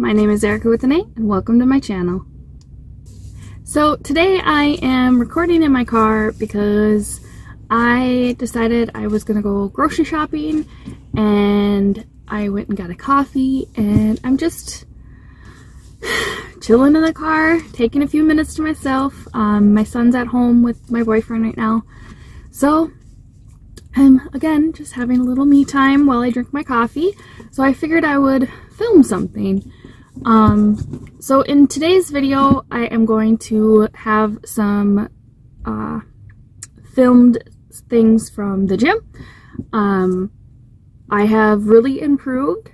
My name is Erica with an A, and welcome to my channel. So today I am recording in my car because I decided I was gonna go grocery shopping, and I went and got a coffee, and I'm just chilling in the car, taking a few minutes to myself. My son's at home with my boyfriend right now, so I'm again just having a little me time while I drink my coffee. So I figured I would film something. So in today's video I am going to have some filmed things from the gym. I have really improved.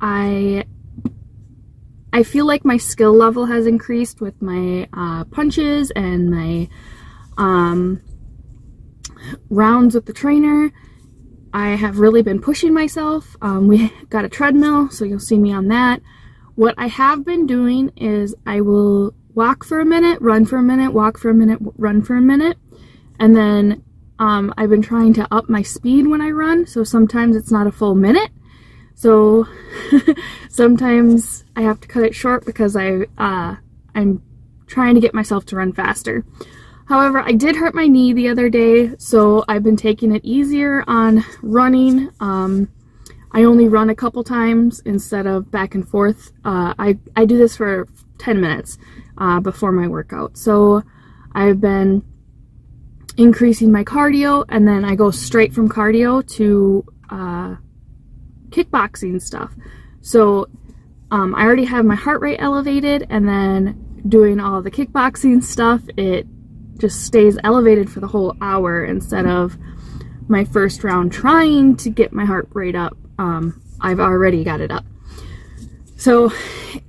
I feel like my skill level has increased with my punches and my rounds with the trainer. I have really been pushing myself. We got a treadmill, so you'll see me on that. What I have been doing is I will walk for a minute, run for a minute, walk for a minute, run for a minute, and then I've been trying to up my speed when I run, so sometimes it's not a full minute. So sometimes I have to cut it short because I'm trying to get myself to run faster. However, I did hurt my knee the other day, so I've been taking it easier on running. I only run a couple times instead of back and forth. I do this for 10 minutes before my workout. So I've been increasing my cardio, and then I go straight from cardio to kickboxing stuff. So I already have my heart rate elevated, and then doing all the kickboxing stuff, it just stays elevated for the whole hour instead of my first round trying to get my heart rate up. I've already got it up. So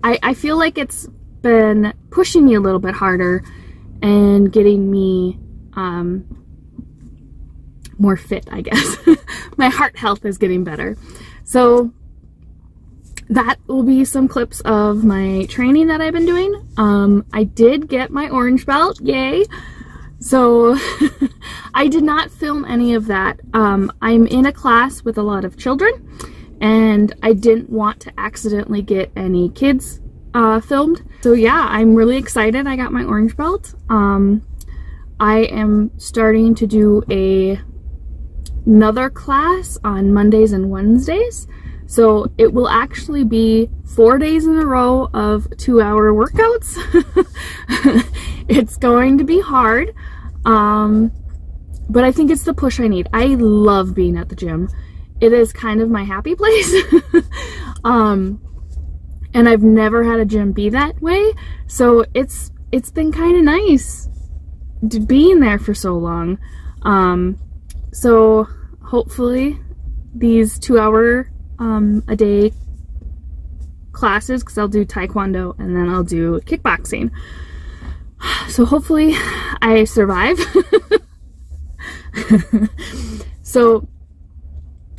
I feel like it's been pushing me a little bit harder and getting me more fit, I guess. My heart health is getting better. So that will be some clips of my training that I've been doing. I did get my orange belt, yay! So I did not film any of that. I'm in a class with a lot of children, and I didn't want to accidentally get any kids filmed. So yeah, I'm really excited I got my orange belt. I am starting to do another class on Mondays and Wednesdays. So it will actually be 4 days in a row of 2-hour workouts. It's going to be hard, but I think it's the push I need. I love being at the gym. It is kind of my happy place. And I've never had a gym be that way. So it's been kind of nice being there for so long. So hopefully these 2-hour a day classes, because I'll do taekwondo and then I'll do kickboxing. So hopefully I survive. So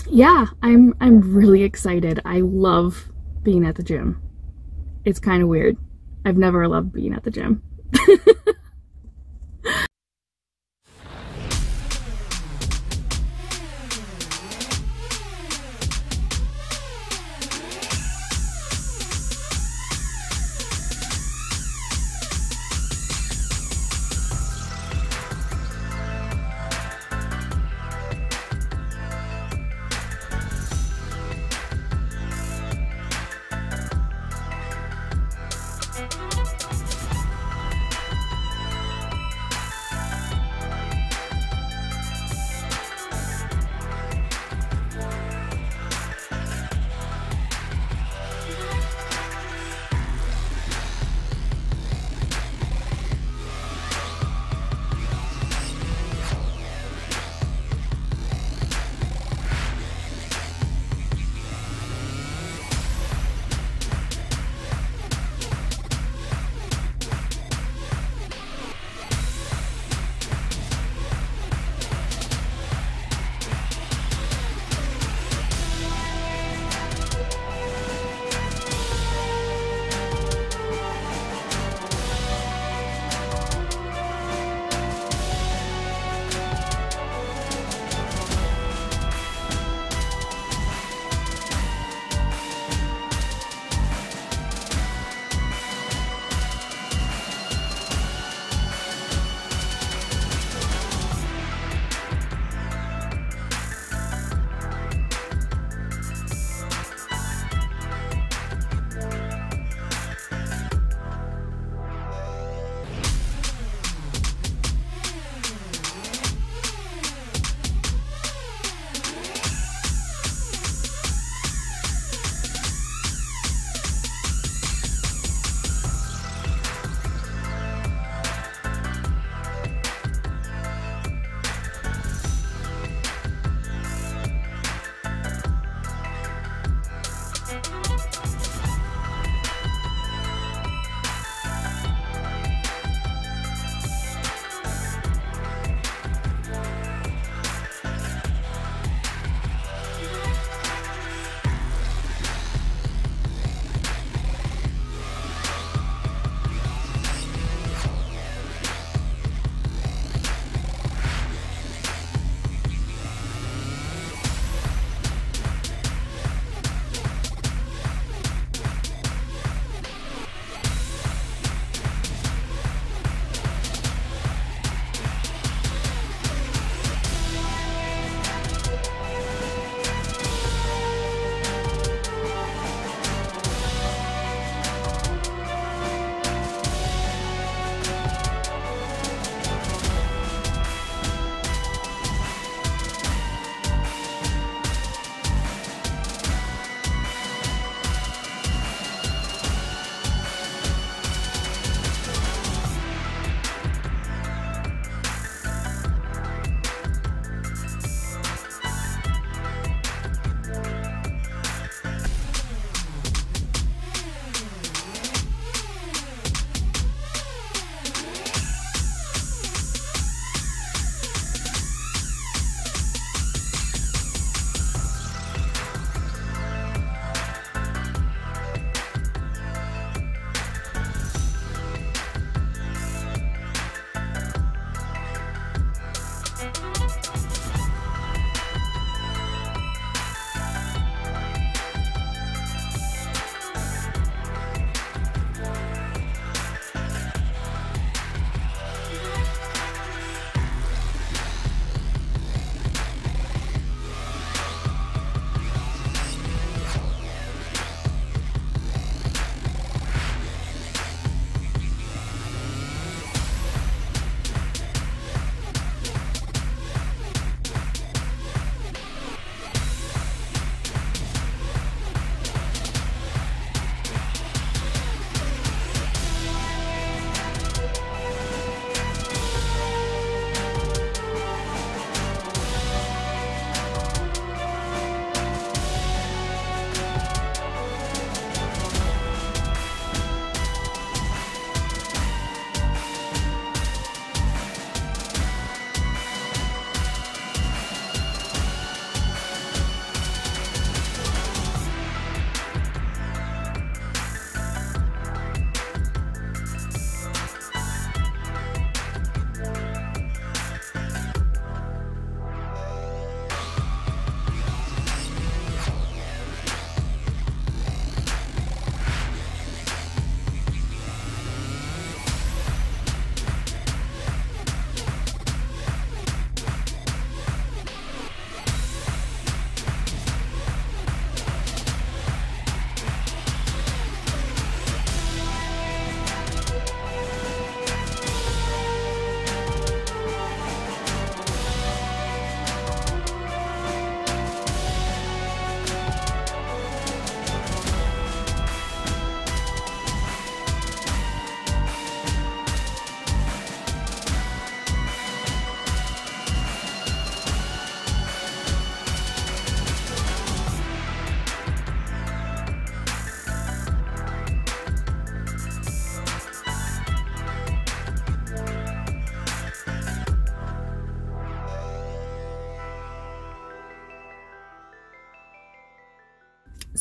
yeah, I'm really excited. I love being at the gym. It's kind of weird. I've never loved being at the gym.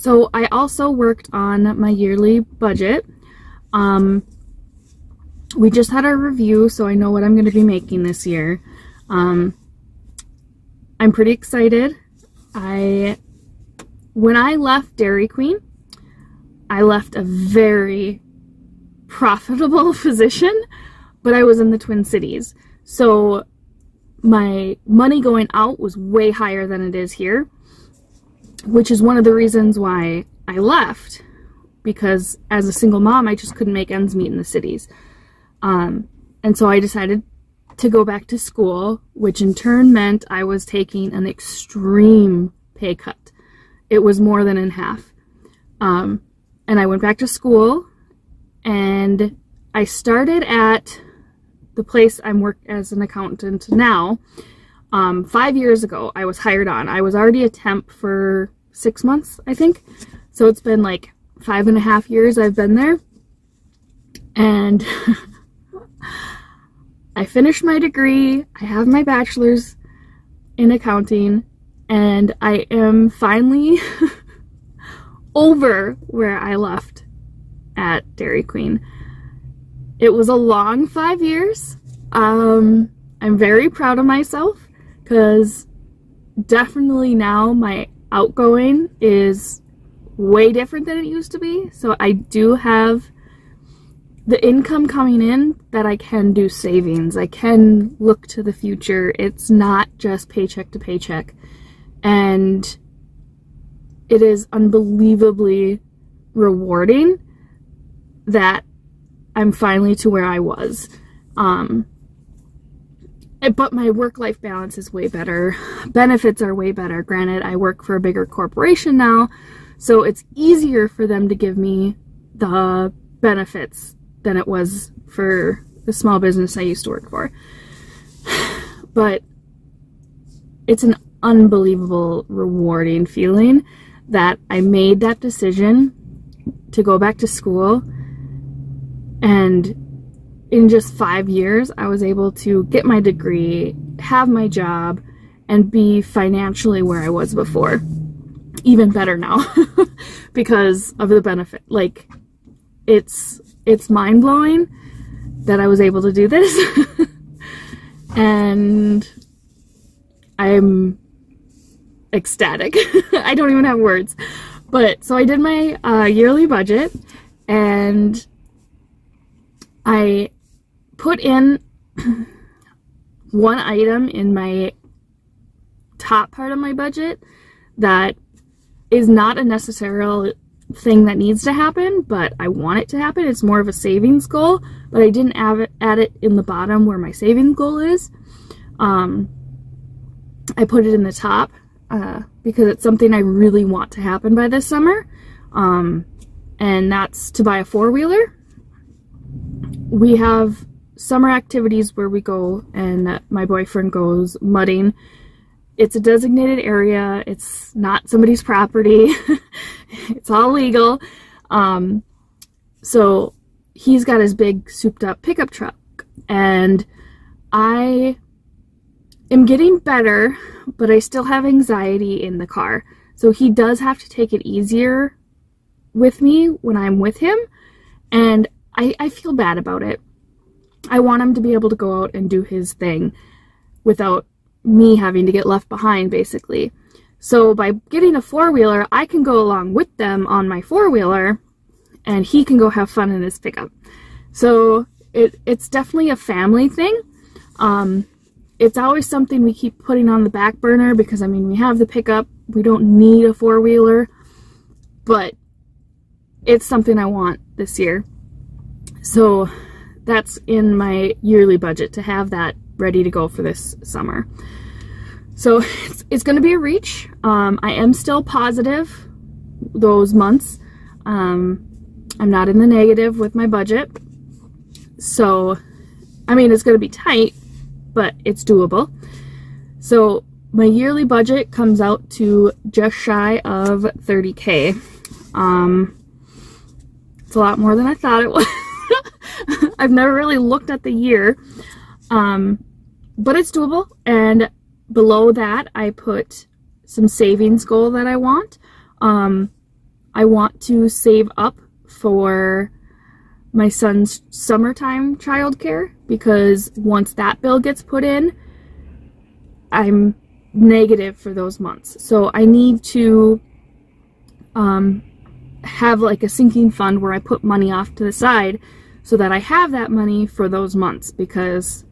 So I also worked on my yearly budget. We just had our review, so I know what I'm going to be making this year. I'm pretty excited. When I left Dairy Queen, I left a very profitable position, but I was in the Twin Cities. So my money going out was way higher than it is here, which is one of the reasons why I left, because as a single mom, I just couldn't make ends meet in the cities. And so I decided to go back to school, which in turn meant I was taking an extreme pay cut. It was more than in half. And I went back to school, and I started at the place I'm working as an accountant now. 5 years ago, I was hired on. I was already a temp for 6 months, I think. So it's been like 5.5 years I've been there. And I finished my degree. I have my bachelor's in accounting, and I am finally over where I left at Dairy Queen. It was a long 5 years. I'm very proud of myself, because definitely now my outgoing is way different than it used to be. So I do have the income coming in that I can do savings. I can look to the future. It's not just paycheck to paycheck. And it is unbelievably rewarding that I'm finally to where I was. But my work-life balance is way better. Benefits are way better. Granted, I work for a bigger corporation now, so it's easier for them to give me the benefits than it was for the small business I used to work for. But it's an unbelievable, rewarding feeling that I made that decision to go back to school, and in just 5 years, I was able to get my degree, have my job, and be financially where I was before. Even better now because of the benefit. Like, it's mind-blowing that I was able to do this. And I'm ecstatic. I don't even have words. But so I did my yearly budget, and I put in one item in my top part of my budget that is not a necessary thing that needs to happen, but I want it to happen. It's more of a savings goal, but I didn't add it in the bottom where my savings goal is. I put it in the top because it's something I really want to happen by this summer, and that's to buy a four-wheeler. We have summer activities where we go, and my boyfriend goes mudding. It's a designated area. It's not somebody's property. It's all legal. So he's got his big souped up pickup truck, and I am getting better, but I still have anxiety in the car. So he does have to take it easier with me when I'm with him, and I feel bad about it. I want him to be able to go out and do his thing without me having to get left behind, basically. So by getting a four-wheeler, I can go along with them on my four-wheeler, and he can go have fun in his pickup. So it's definitely a family thing. It's always something we keep putting on the back burner because, I mean, we have the pickup. We don't need a four-wheeler, but it's something I want this year. So that's in my yearly budget, to have that ready to go for this summer. So it's going to be a reach. I am still positive those months. I'm not in the negative with my budget. So, I mean, it's going to be tight, but it's doable. So my yearly budget comes out to just shy of $30K. It's a lot more than I thought it was. I've never really looked at the year, but it's doable. And below that, I put some savings goal that I want. I want to save up for my son's summertime childcare, because once that bill gets put in, I'm negative for those months. So I need to have like a sinking fund where I put money off to the side so that I have that money for those months, because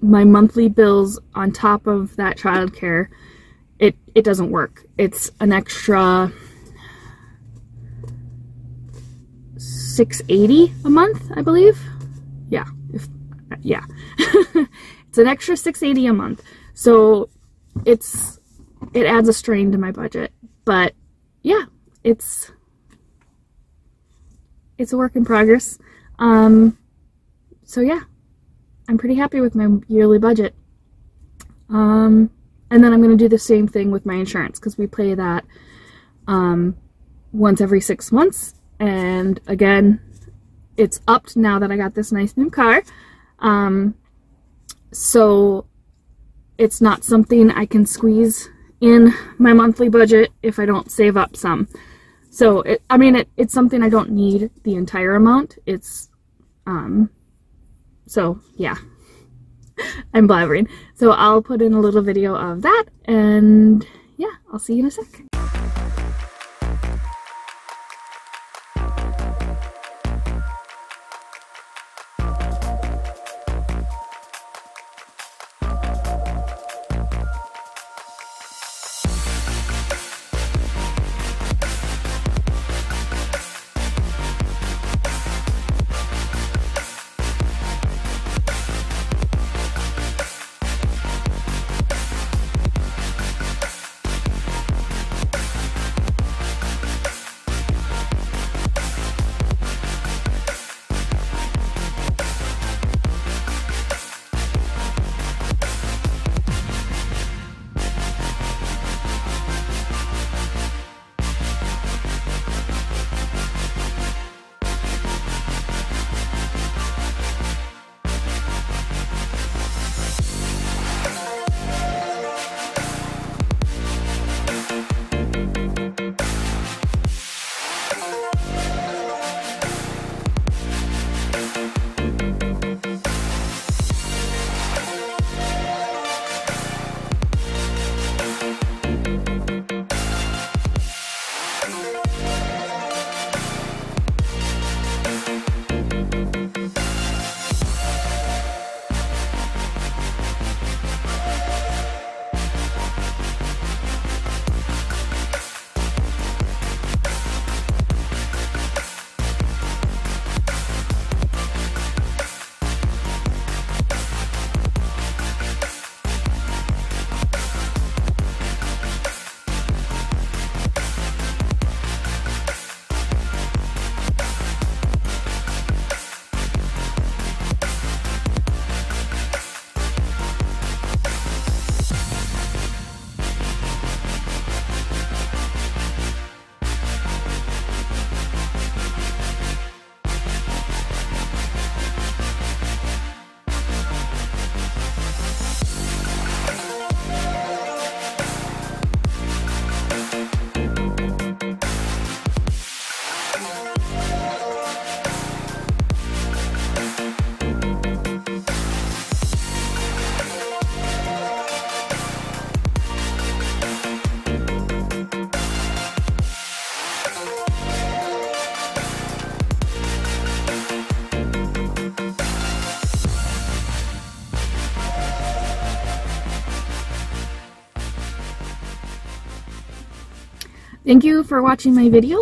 my monthly bills on top of that childcare, it doesn't work. It's an extra $680 a month, I believe. Yeah, yeah. It's an extra $680 a month. So it adds a strain to my budget. But yeah, it's a work in progress. So yeah, I'm pretty happy with my yearly budget. And then I'm going to do the same thing with my insurance, because we pay that once every 6 months. And again, it's upped now that I got this nice new car. So it's not something I can squeeze in my monthly budget if I don't save up some. So, it's something I don't need the entire amount. It's, so yeah, I'm blabbering. So I'll put in a little video of that, and yeah, I'll see you in a sec. Thank you for watching my video.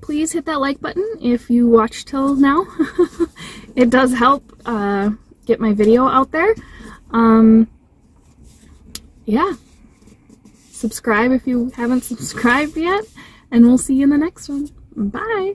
Please hit that like button if you watched till now. It does help get my video out there. Yeah, subscribe if you haven't subscribed yet, and we'll see you in the next one. Bye.